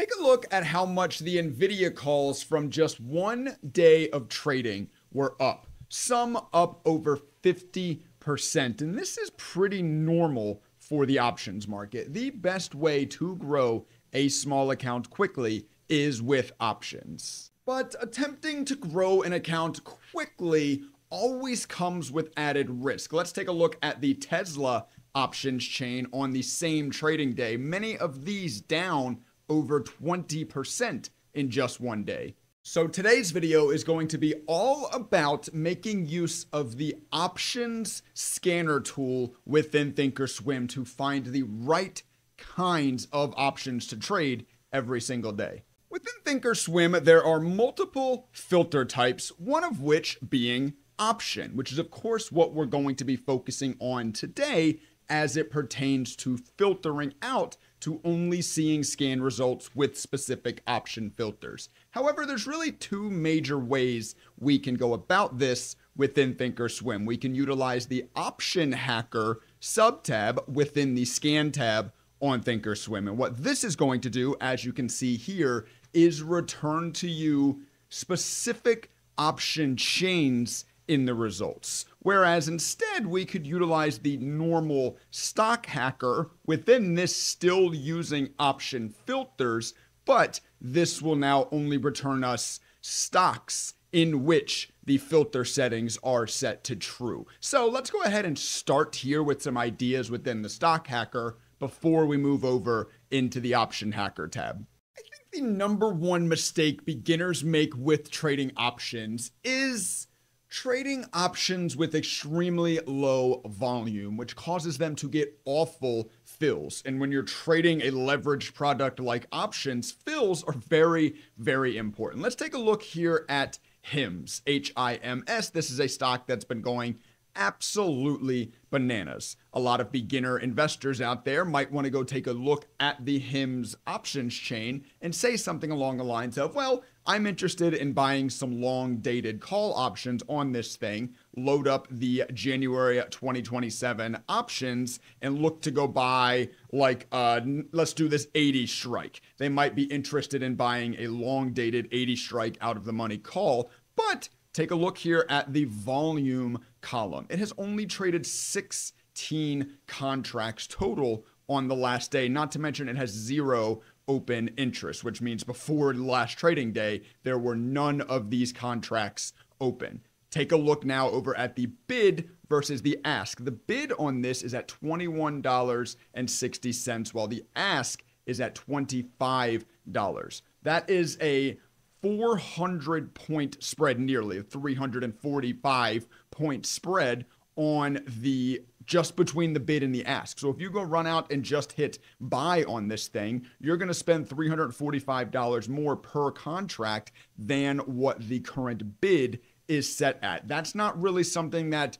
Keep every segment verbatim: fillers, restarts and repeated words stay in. Take a look at how much the Nvidia calls from just one day of trading were up. Some up over fifty percent. And this is pretty normal for the options market. The best way to grow a small account quickly is with options. But attempting to grow an account quickly always comes with added risk. Let's take a look at the Tesla options chain on the same trading day. Many of these down over twenty percent in just one day. So today's video is going to be all about making use of the options scanner tool within ThinkorSwim to find the right kinds of options to trade every single day. Within ThinkorSwim, there are multiple filter types, one of which being option, which is of course what we're going to be focusing on today as it pertains to filtering out to only seeing scan results with specific option filters. However, there's really two major ways we can go about this within ThinkorSwim. We can utilize the option hacker subtab within the scan tab on ThinkorSwim. And what this is going to do, as you can see here, is return to you specific option chains in the results. Whereas instead we could utilize the normal stock hacker within this, still using option filters, but this will now only return us stocks in which the filter settings are set to true. So let's go ahead and start here with some ideas within the stock hacker before we move over into the option hacker tab. I think the number one mistake beginners make with trading options is trading options with extremely low volume, which causes them to get awful fills. And when you're trading a leveraged product like options, fills are very, very important. Let's take a look here at HIMS, H I M S. This is a stock that's been going absolutely bananas. A lot of beginner investors out there might want to go take a look at the HIMS options chain and say something along the lines of, well, I'm interested in buying some long dated call options on this thing, load up the January twenty twenty-seven options and look to go buy like, uh, let's do this eighty strike. They might be interested in buying a long dated eighty strike out of the money call, but take a look here at the volume column. It has only traded sixteen contracts total on the last day, not to mention it has zero open interest, which means before the last trading day, there were none of these contracts open. Take a look now over at the bid versus the ask. The bid on this is at twenty-one dollars and sixty cents, while the ask is at twenty-five dollars. That is a four hundred point spread, nearly a three hundred forty-five point spread on the just between the bid and the ask. So if you go run out and just hit buy on this thing, you're going to spend three hundred forty-five dollars more per contract than what the current bid is set at. That's not really something that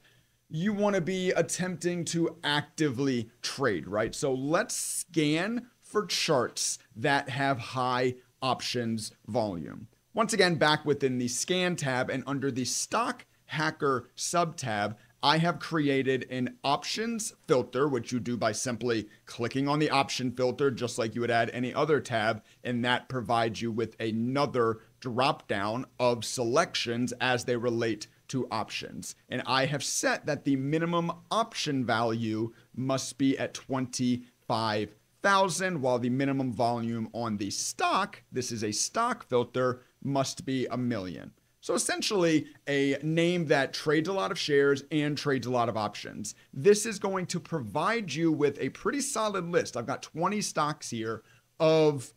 you want to be attempting to actively trade, right? So let's scan for charts that have high options volume. Once again, back within the scan tab and under the stock hacker sub tab, I have created an options filter, which you do by simply clicking on the option filter, just like you would add any other tab. And that provides you with another drop down of selections as they relate to options. And I have set that the minimum option value must be at twenty-five thousand, while the minimum volume on the stock, this is a stock filter, must be a million. So essentially a name that trades a lot of shares and trades a lot of options. This is going to provide you with a pretty solid list. I've got twenty stocks here of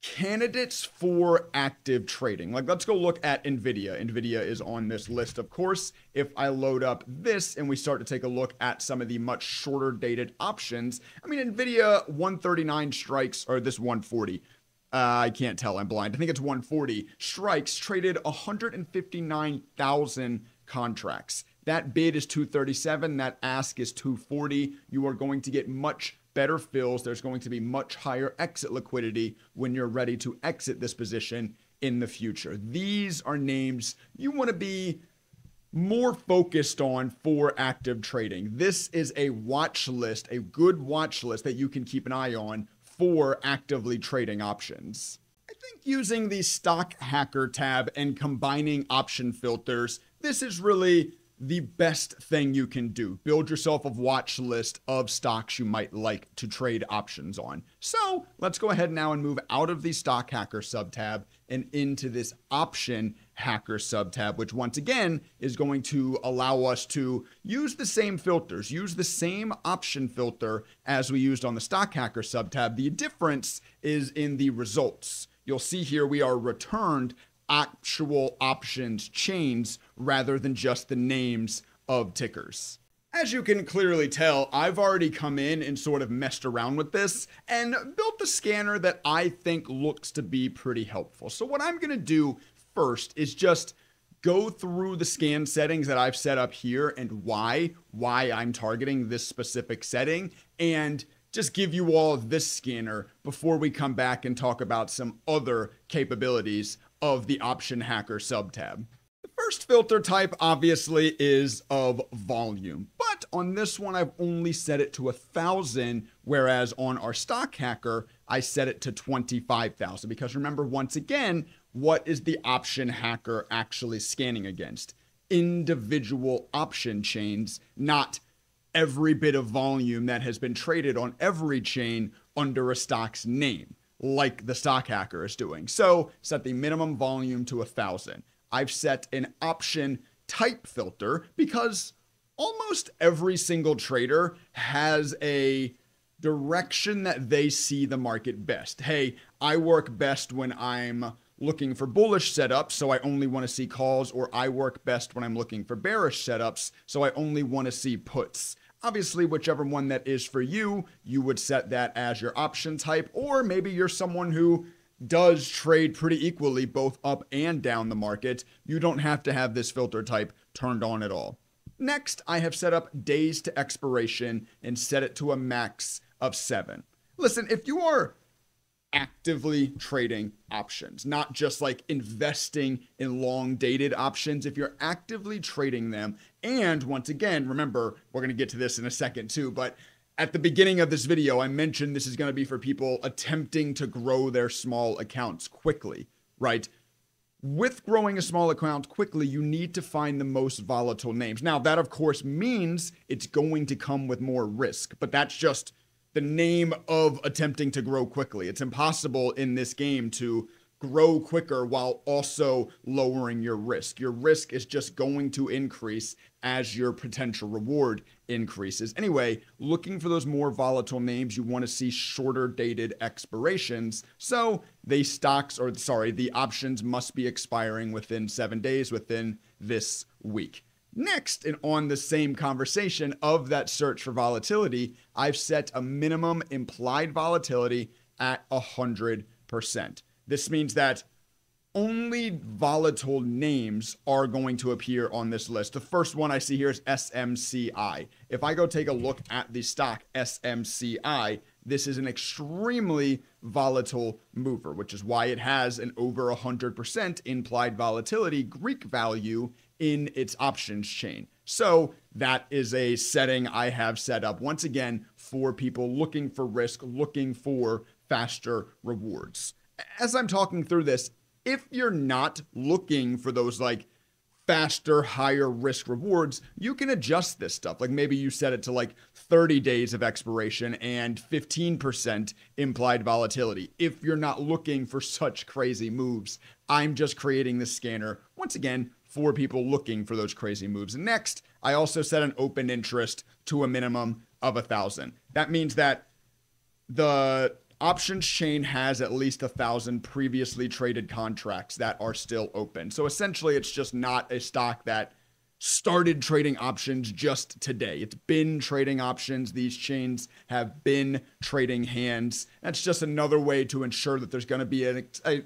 candidates for active trading. Like, let's go look at Nvidia. Nvidia is on this list, of course. If I load up this and we start to take a look at some of the much shorter dated options, I mean, Nvidia one thirty-nine strikes, or this one forty, uh, I can't tell, I'm blind. I think it's one forty strikes, traded one hundred fifty-nine thousand contracts. That bid is two thirty-seven, that ask is two forty. You are going to get much better fills. There's going to be much higher exit liquidity when you're ready to exit this position in the future. These are names you want to be more focused on for active trading. This is a watch list, a good watch list that you can keep an eye on for actively trading options. I think using the stock hacker tab and combining option filters, this is really the best thing you can do. Build yourself a watch list of stocks you might like to trade options on. So let's go ahead now and move out of the stock hacker sub tab and into this option hacker sub tab, which once again is going to allow us to use the same filters, use the same option filter as we used on the stock hacker sub tab. The difference is in the results. You'll see here we are returned actual options chains rather than just the names of tickers. As you can clearly tell, I've already come in and sort of messed around with this and built a scanner that I think looks to be pretty helpful. So what I'm going to do first is just go through the scan settings that I've set up here and why, why I'm targeting this specific setting, and just give you all of this scanner before we come back and talk about some other capabilities of the option hacker sub tab. The first filter type obviously is of volume, but on this one, I've only set it to a thousand, whereas on our stock hacker, I set it to twenty-five thousand, because remember, once again, what is the option hacker actually scanning against? Individual option chains, not every bit of volume that has been traded on every chain under a stock's name, like the stock hacker is doing. So set the minimum volume to a thousand. I've set an option type filter because almost every single trader has a direction that they see the market best. Hey, I work best when I'm looking for bullish setups, so I only want to see calls, or I work best when I'm looking for bearish setups, so I only want to see puts. Obviously, whichever one that is for you, you would set that as your option type, or maybe you're someone who does trade pretty equally both up and down the market. You don't have to have this filter type turned on at all. Next, I have set up days to expiration and set it to a max of seven. Listen, if you are actively trading options, not just like investing in long dated options, if you're actively trading them, and once again, remember, we're going to get to this in a second too, but at the beginning of this video, I mentioned this is going to be for people attempting to grow their small accounts quickly, right? With growing a small account quickly, you need to find the most volatile names. Now, that of course means it's going to come with more risk, but that's just the name of attempting to grow quickly. It's impossible in this game to grow quicker while also lowering your risk. Your risk is just going to increase as your potential reward increases. Anyway, looking for those more volatile names, you want to see shorter dated expirations. So the stocks, or sorry, the options must be expiring within seven days within this week. Next, and on the same conversation of that search for volatility, I've set a minimum implied volatility at one hundred percent. This means that only volatile names are going to appear on this list. The first one I see here is S M C I. If I go take a look at the stock S M C I, this is an extremely volatile mover, which is why it has an over one hundred percent implied volatility Greek value in its options chain. So that is a setting I have set up once again for people looking for risk, looking for faster rewards. As I'm talking through this, if you're not looking for those like faster, higher risk rewards, you can adjust this stuff. Like maybe you set it to like thirty days of expiration and fifteen percent implied volatility. If you're not looking for such crazy moves, I'm just creating this scanner once again for people looking for those crazy moves. And next, I also set an open interest to a minimum of a thousand. That means that the options chain has at least a thousand previously traded contracts that are still open. So essentially, it's just not a stock that started trading options just today. It's been trading options. These chains have been trading hands. That's just another way to ensure that there's going to be a, a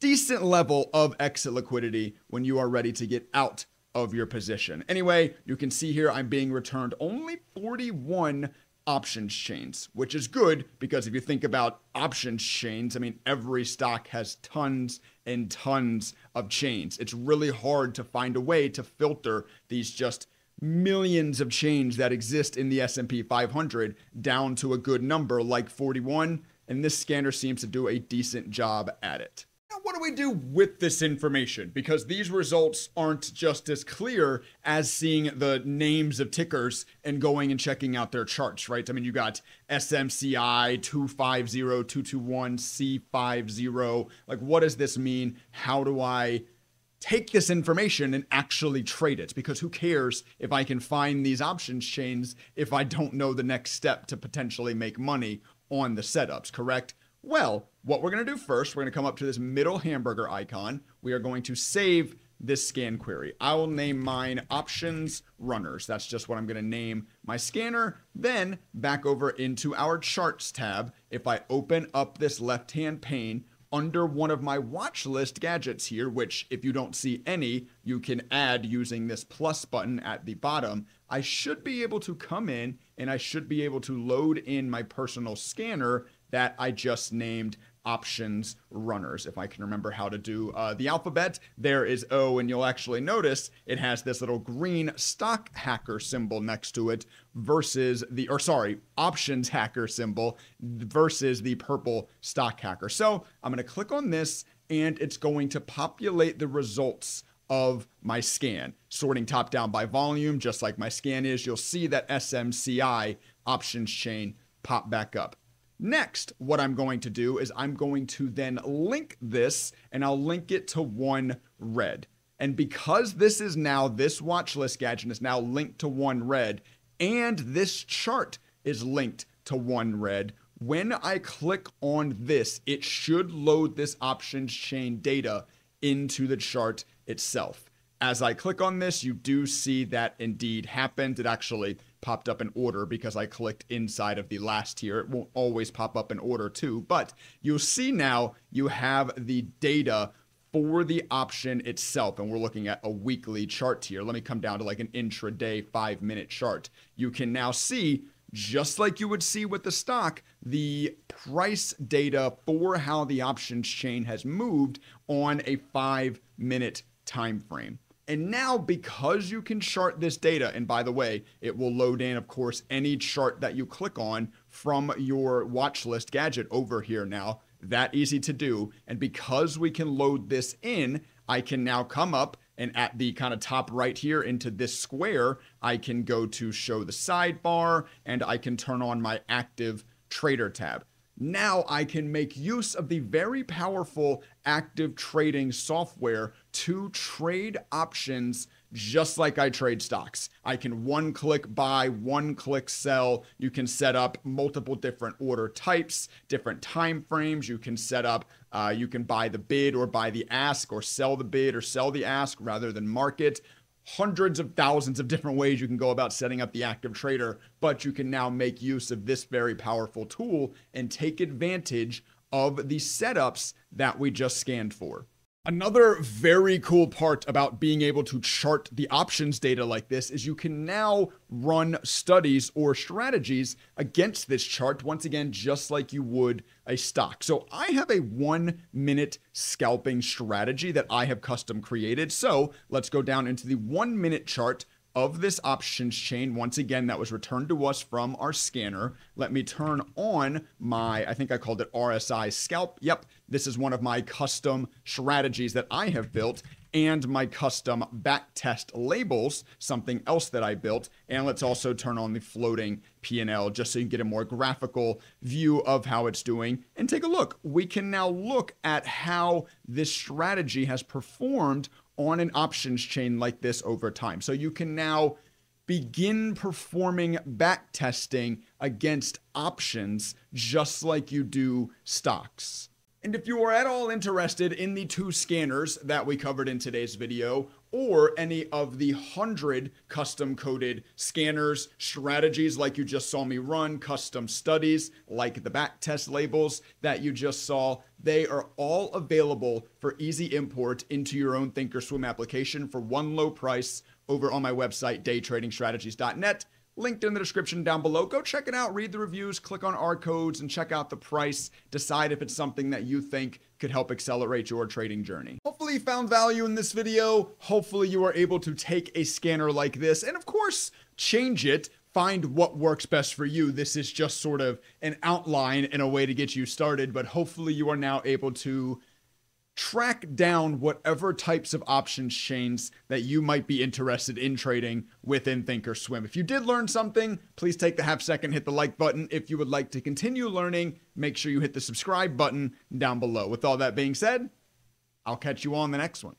decent level of exit liquidity when you are ready to get out of your position. Anyway, you can see here I'm being returned only forty-one options chains, which is good because if you think about options chains, I mean, every stock has tons and tons of chains. It's really hard to find a way to filter these just millions of chains that exist in the S and P five hundred down to a good number like forty-one. and this scanner seems to do a decent job at it. Now, what do we do with this information? Because these results aren't just as clear as seeing the names of tickers and going and checking out their charts, right? I mean, you got S M C I two five zero, two two one, C five zero. Like, what does this mean? How do I take this information and actually trade it? Because who cares if I can find these options chains if I don't know the next step to potentially make money on the setups, correct? Well, what we're going to do first, we're going to come up to this middle hamburger icon. We are going to save this scan query. I will name mine options runners. That's just what I'm going to name my scanner. Then back over into our charts tab. If I open up this left-hand pane under one of my watch list gadgets here, which if you don't see any, you can add using this plus button at the bottom, I should be able to come in and I should be able to load in my personal scanner that I just named options runners. If I can remember how to do uh, the alphabet, there is O, and you'll actually notice it has this little green stock hacker symbol next to it versus the, or sorry, options hacker symbol versus the purple stock hacker. So I'm going to click on this and it's going to populate the results of my scan, sorting top down by volume, just like my scan is. You'll see that S M C I options chain pop back up. Next, what I'm going to do is I'm going to then link this, and I'll link it to one red. And because this is now, this watch list gadget is now linked to one red, and this chart is linked to one red, when I click on this, it should load this options chain data into the chart itself. As I click on this, you do see that indeed happened. It actually popped up in order because I clicked inside of the last tier. It won't always pop up in order too, but you'll see now you have the data for the option itself. And we're looking at a weekly chart here. Let me come down to like an intraday five minute chart. You can now see, just like you would see with the stock, the price data for how the options chain has moved on a five minute time frame. And now, because you can chart this data, and by the way, it will load in, of course, any chart that you click on from your watch list gadget over here now, that easy to do. And because we can load this in, I can now come up and at the kind of top right here into this square, I can go to show the sidebar and I can turn on my active trader tab. Now I can make use of the very powerful active trading software to trade options just like I trade stocks. I can one click buy, one click sell. You can set up multiple different order types, different time frames. You can set up, uh, you can buy the bid or buy the ask, or sell the bid or sell the ask rather than market. Hundreds of thousands of different ways you can go about setting up the active trader, but you can now make use of this very powerful tool and take advantage of the setups that we just scanned for. Another very cool part about being able to chart the options data like this is you can now run studies or strategies against this chart, once again, just like you would a stock. So I have a one minute scalping strategy that I have custom created. So let's go down into the one minute chart of this options chain. Once again, that was returned to us from our scanner. Let me turn on my, I think I called it R S I scalp. Yep, this is one of my custom strategies that I have built, and my custom backtest labels, something else that I built. And let's also turn on the floating P and L just so you can get a more graphical view of how it's doing. And take a look. We can now look at how this strategy has performed on an options chain like this over time. So you can now begin performing back testing against options just like you do stocks. And if you are at all interested in the two scanners that we covered in today's video, or any of the hundred custom coded scanners, strategies like you just saw me run, custom studies like the back test labels that you just saw, they are all available for easy import into your own ThinkorSwim application for one low price over on my website, day trading strategies dot net. Linked in the description down below. Go check it out, read the reviews, click on our codes and check out the price. Decide if it's something that you think could help accelerate your trading journey. Hopefully you found value in this video. Hopefully you are able to take a scanner like this and of course change it find what works best for you. This is just sort of an outline and a way to get you started, but hopefully you are now able to track down whatever types of options chains that you might be interested in trading within ThinkorSwim. If you did learn something, please take the half second, hit the like button. If you would like to continue learning, make sure you hit the subscribe button down below. With all that being said, I'll catch you on the next one.